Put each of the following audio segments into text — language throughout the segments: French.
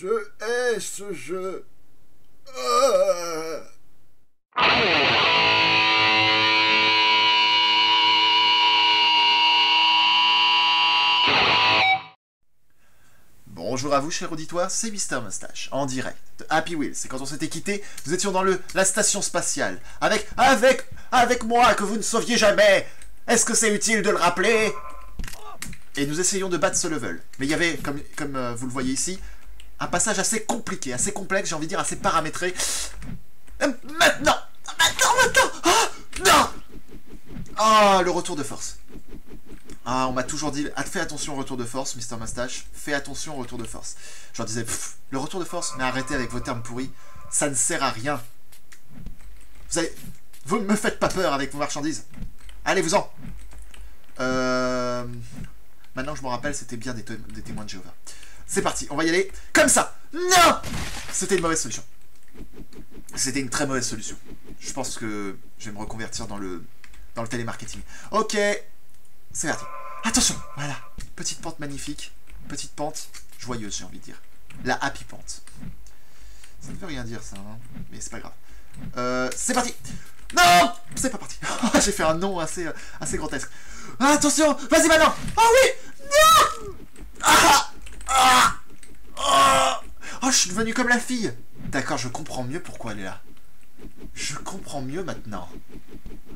Je hais ce jeu. Bonjour à vous, cher auditoire, c'est Mr. Moustache, en direct de Happy Wheels. C'est quand on s'était quitté, nous étions dans la station spatiale. Avec moi, que vous ne sauviez jamais. Est-ce que c'est utile de le rappeler? Et nous essayons de battre ce level. Mais il y avait, comme vous le voyez ici, un passage assez compliqué, assez complexe, j'ai envie de dire, assez paramétré. Maintenant. Ah, non. Ah, le retour de force. Ah, on m'a toujours dit, fais attention au retour de force, Mr. Moustache, fais attention au retour de force. Je leur disais, le retour de force, mais arrêtez avec vos termes pourris, ça ne sert à rien. Vous ne me faites pas peur avec vos marchandises. Allez-vous-en. Maintenant que je me rappelle, c'était bien des témoins de Jéhovah. C'est parti, on va y aller comme ça. Non, c'était une mauvaise solution. C'était une très mauvaise solution. Je pense que je vais me reconvertir dans le télémarketing. Ok. C'est parti. Attention, voilà. Petite pente magnifique. Petite pente joyeuse, j'ai envie de dire. La happy pente. Ça ne veut rien dire, ça, hein. Mais c'est pas grave. C'est parti. Non, c'est pas parti. J'ai fait un nom assez grotesque. Attention, vas-y maintenant. Oh oui. Non. Oh, je suis devenu comme la fille. D'accord, je comprends mieux pourquoi elle est là. Je comprends mieux maintenant.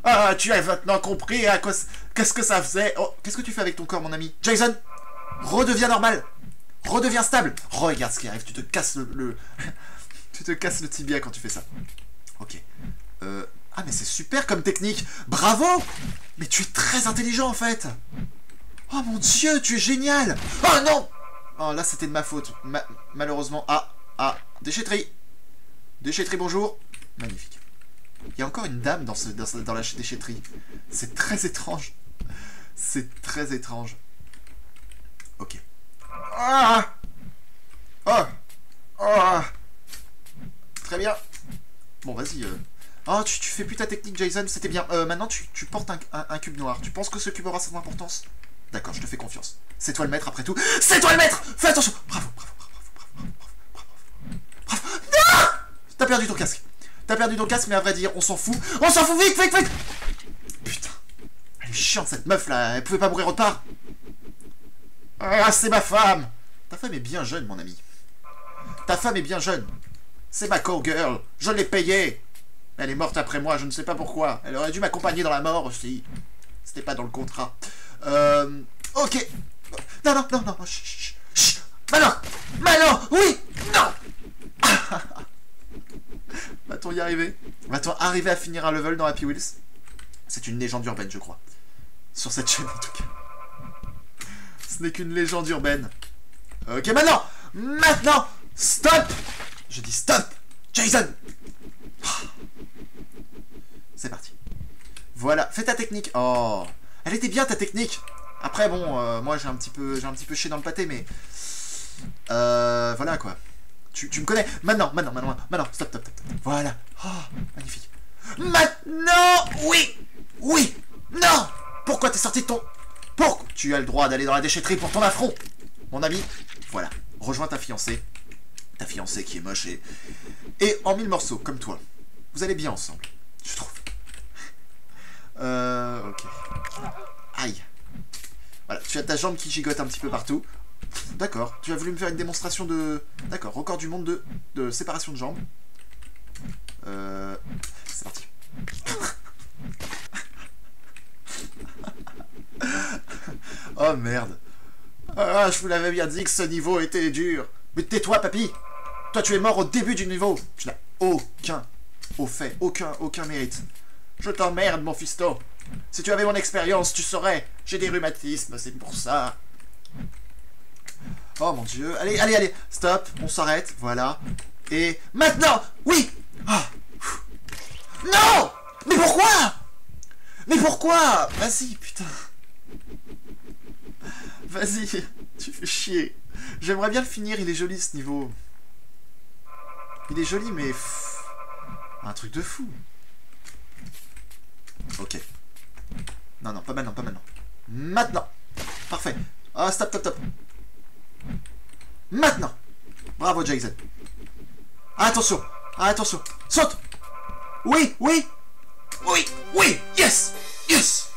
Ah, tu as maintenant compris à quoi... Qu'est-ce que ça faisait? Oh, qu'est-ce que tu fais avec ton corps, mon ami? Jason, redeviens normal. Redeviens stable. Regarde ce qui arrive, tu te casses le... tu te casses le tibia quand tu fais ça. Ok. Ah, mais c'est super comme technique. Bravo. Mais tu es très intelligent, en fait. Oh, mon Dieu, tu es génial. Oh, non. Oh, là, c'était de ma faute. Malheureusement. Ah, déchetterie. Déchetterie, bonjour. Magnifique. Il y a encore une dame dans la déchetterie. C'est très étrange. C'est très étrange. Ok. Ah. Oh. Oh. Très bien. Bon, vas-y. Oh, tu fais plus ta technique, Jason. C'était bien. Maintenant, tu portes un cube noir. Tu penses que ce cube aura son importance? D'accord, je te fais confiance. C'est toi le maître, après tout. C'est toi le maître. Fais attention. Bravo. Ah, t'as perdu ton casque. T'as perdu ton casque, mais à vrai dire, on s'en fout. On s'en fout, vite. Putain. Elle est chiante, cette meuf, là. Elle pouvait pas mourir autre part. Ah, c'est ma femme. Ta femme est bien jeune, mon ami. Ta femme est bien jeune. C'est ma cowgirl. Je l'ai payée. Elle est morte après moi, je ne sais pas pourquoi. Elle aurait dû m'accompagner dans la mort aussi. C'était pas dans le contrat. Ok. Non. Chut. Maintenant. Oui. Non. Va-t-on y arriver? Va-t-on arriver à finir un level dans Happy Wheels? C'est une légende urbaine, je crois. Sur cette chaîne, en tout cas. Ce n'est qu'une légende urbaine. Ok, maintenant. Stop. Je dis stop, Jason. C'est parti. Voilà, fais ta technique. Oh, elle était bien, ta technique. Après, bon, moi, j'ai un petit peu chié dans le pâté, mais... voilà, quoi. Tu me connais. Maintenant, stop. Voilà. Oh, magnifique. Maintenant. Oui. Non. Pourquoi t'es sorti de ton... Pourquoi tu as le droit d'aller dans la déchetterie pour ton affront, mon ami. Voilà. Rejoins ta fiancée. Ta fiancée qui est moche et en mille morceaux, comme toi. Vous allez bien ensemble, je trouve. Ok. Aïe. Voilà, tu as ta jambe qui gigote un petit peu partout. D'accord, tu as voulu me faire une démonstration de... D'accord, record du monde de séparation de jambes. C'est parti. Oh merde. Ah, je vous l'avais bien dit que ce niveau était dur. Mais tais-toi, papy. Toi, tu es mort au début du niveau. Tu n'as aucun mérite. Je t'emmerde, mon fisto. Si tu avais mon expérience, tu saurais. J'ai des rhumatismes, c'est pour ça. Oh mon Dieu, allez, stop, on s'arrête, voilà. Et maintenant, oui. Ah. Non. Mais pourquoi? Vas-y, putain. Vas-y, tu fais chier. J'aimerais bien le finir, il est joli ce niveau. Il est joli, mais... Un truc de fou. Ok. Non, pas maintenant. Maintenant. Parfait. Ah, stop. Maintenant. Bravo, Jason. Attention, attention. Saute. Oui, oui. Oui, oui. Yes. Yes.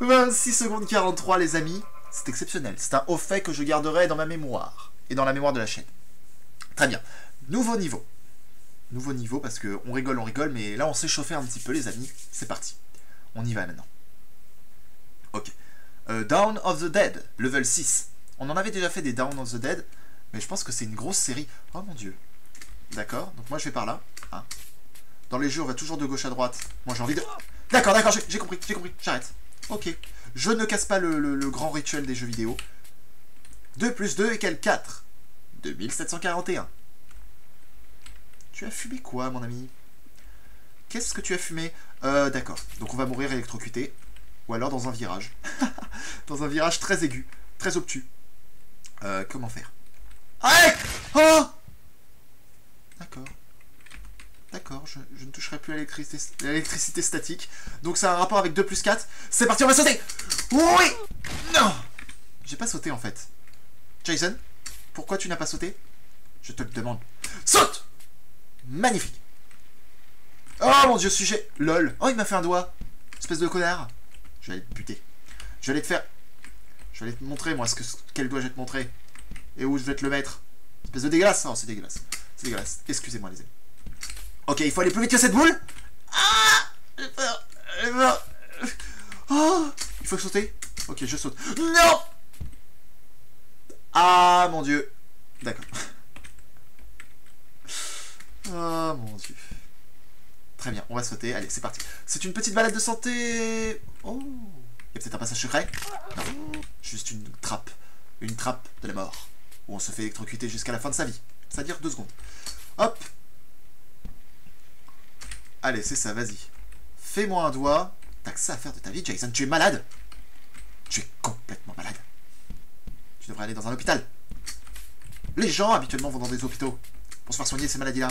26 secondes 43, les amis. C'est exceptionnel. C'est un haut fait que je garderai dans ma mémoire. Et dans la mémoire de la chaîne. Très bien. Nouveau niveau. Nouveau niveau parce que on rigole, mais là on s'est chauffé un petit peu, les amis. C'est parti. On y va maintenant. Ok. Dawn of the Dead, level 6. On en avait déjà fait des Dawn of the Dead, mais je pense que c'est une grosse série. Oh mon dieu. D'accord, donc moi je vais par là. Hein. Dans les jeux, on va toujours de gauche à droite. Moi j'ai envie de... D'accord, d'accord, j'ai compris, j'arrête. Ok. Je ne casse pas le grand rituel des jeux vidéo. 2 plus 2 égale 4. 2741. Tu as fumé quoi, mon ami? Qu'est-ce que tu as fumé? D'accord, donc on va mourir électrocuté. Ou alors dans un virage. Dans un virage très aigu, très obtus. Comment faire? Allez! Oh! D'accord. D'accord, je ne toucherai plus à l'électricité statique. Donc c'est un rapport avec 2 plus 4. C'est parti, on va sauter! Oui! Non! J'ai pas sauté en fait. Jason, pourquoi tu n'as pas sauté? Je te le demande. Saute! Magnifique! Oh mon dieu, sujet! LOL! Oh, il m'a fait un doigt! Espèce de connard! Je vais te buter. Je vais te faire... Je vais te montrer, moi, quel doigt je vais te montrer. Et où je vais te le mettre. Espèce de dégueulasse. Non, c'est dégueulasse. C'est dégueulasse. Excusez-moi, les amis. Ok, il faut aller plus vite que cette boule. Ah, j'ai peur. J'ai peur. Oh, il faut sauter. Ok, je saute. Non. Ah, mon dieu. D'accord. Ah, mon dieu. Très bien, on va sauter. Allez, c'est parti. C'est une petite balade de santé. Oh, il y a peut-être un passage secret. Non, juste une trappe. Une trappe de la mort. Où on se fait électrocuter jusqu'à la fin de sa vie. C'est-à-dire 2 secondes. Hop. Allez, c'est ça, vas-y. Fais-moi un doigt. T'as que ça à faire de ta vie, Jason. Tu es malade. Tu es complètement malade. Tu devrais aller dans un hôpital. Les gens, habituellement, vont dans des hôpitaux pour se faire soigner de ces maladies-là.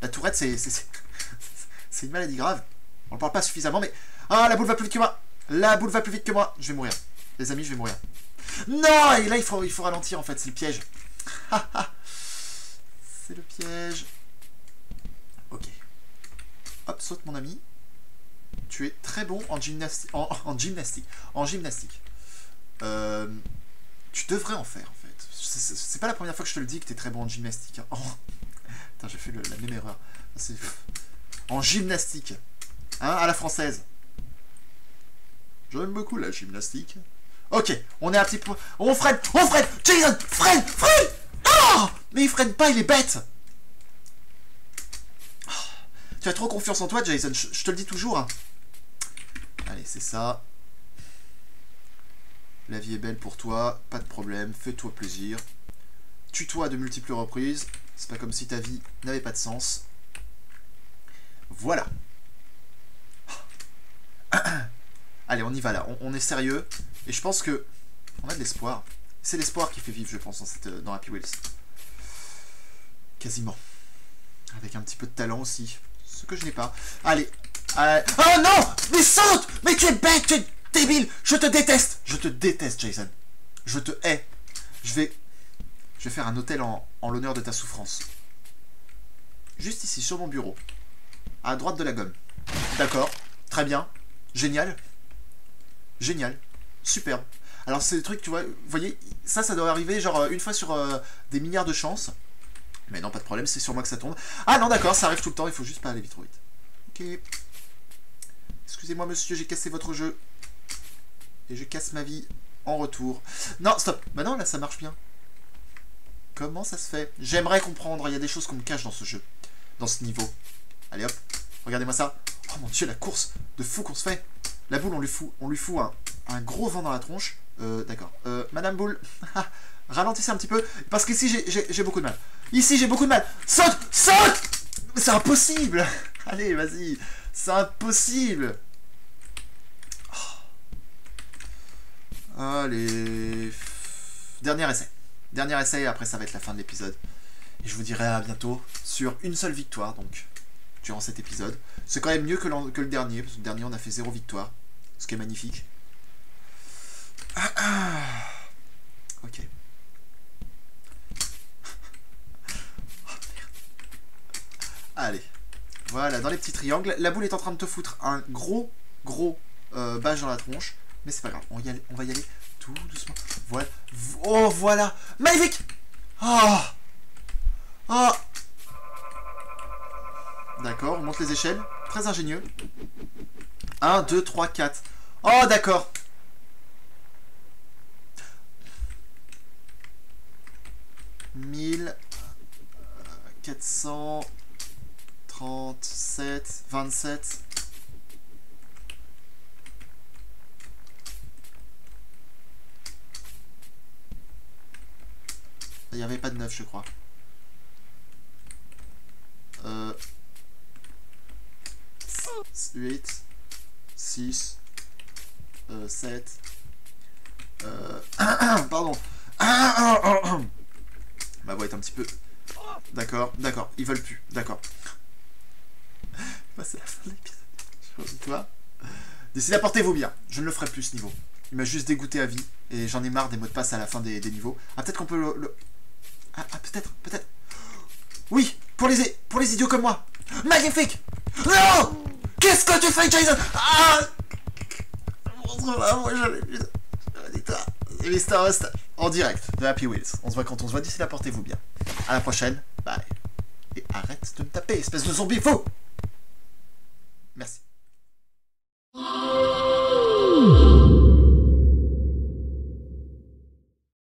La tourette, c'est une maladie grave. On ne parle pas suffisamment, mais... Ah, la boule va plus vite que moi. La boule va plus vite que moi. Je vais mourir. Les amis, je vais mourir. Non. Et là, il faut ralentir, en fait. C'est le piège. C'est le piège. Ok. Hop, saute, mon ami. Tu es très bon en gymnastique. En gymnastique. Tu devrais en faire, en fait. C'est pas la première fois que je te le dis que tu es très bon en gymnastique. Hein. Putain, j'ai fait la même erreur. C'est... En gymnastique, hein, à la française. J'aime beaucoup la gymnastique. Ok, on est un petit peu... On freine, on freine. Jason, freine, freine. Oh, mais il freine pas, il est bête. Oh, tu as trop confiance en toi, Jason, je te le dis toujours. Hein. Allez, c'est ça. La vie est belle pour toi, pas de problème, fais-toi plaisir. Tue-toi de multiples reprises. C'est pas comme si ta vie n'avait pas de sens. Voilà. Allez, on y va là. On est sérieux. Et je pense que... On a de l'espoir. C'est l'espoir qui fait vivre, je pense, dans Happy Wheels. Quasiment. Avec un petit peu de talent aussi. Ce que je n'ai pas. Allez. Oh non! Mais saute! Mais tu es bête! Tu es débile! Je te déteste! Je te déteste, Jason. Je te hais. Je vais faire un hôtel en l'honneur de ta souffrance. Juste ici, sur mon bureau. À droite de la gomme. D'accord. Très bien. Génial. Génial. Superbe. Alors, c'est des trucs, tu vois... Vous voyez, ça doit arriver, genre, une fois sur des milliards de chances. Mais non, pas de problème, c'est sur moi que ça tombe. Ah non, d'accord, ça arrive tout le temps, il faut juste pas aller vite trop vite. Ok. Excusez-moi, monsieur, j'ai cassé votre jeu. Et je casse ma vie en retour. Non, stop. Bah non, là, ça marche bien. Comment ça se fait? J'aimerais comprendre, il y a des choses qu'on me cache dans ce jeu. Dans ce niveau. Allez hop, regardez-moi ça. Oh mon dieu, la course de fou qu'on se fait. La boule, on lui fout un gros vent dans la tronche. D'accord. Madame Boule, ralentissez un petit peu. Parce qu'ici, j'ai beaucoup de mal. Ici, j'ai beaucoup de mal. Saute, saute. C'est impossible. Allez, vas-y. C'est impossible. Oh. Allez. Dernier essai. Dernier essai, après ça va être la fin de l'épisode. Et je vous dirai à bientôt sur une seule victoire, donc... durant cet épisode. C'est quand même mieux que le dernier, parce que le dernier, on a fait 0 victoire, ce qui est magnifique. Ok. Voilà, dans les petits triangles. La boule est en train de te foutre un gros bâche dans la tronche. Mais c'est pas grave, on va y aller tout doucement. Voilà. Oh, voilà. Magnifique. Oh. Oh. D'accord, on monte les échelles. Très ingénieux. 1, 2, 3, 4. Oh, d'accord. Mille... 437, 27. Il n'y avait pas de 9, je crois. Huit, 6, 7. Pardon. Ma voix est un petit peu... D'accord, d'accord, ils veulent plus, d'accord. Bah, c'est la fin de l'épisode. Toi. Décidez, portez-vous bien. Je ne le ferai plus ce niveau. Il m'a juste dégoûté à vie. Et j'en ai marre des mots de passe à la fin des niveaux. Ah, peut-être qu'on peut le... Ah, peut-être, peut-être. Oui, pour les idiots comme moi. Magnifique. Non. Qu'est-ce que tu fais, Jason? Ah. Moi, j'avais dit toi. Et Mr. Moustache en direct de Happy Wheels. On se voit quand on se voit. D'ici là, portez-vous bien. À la prochaine. Bye. Et arrête de me taper, espèce de zombie fou. Merci.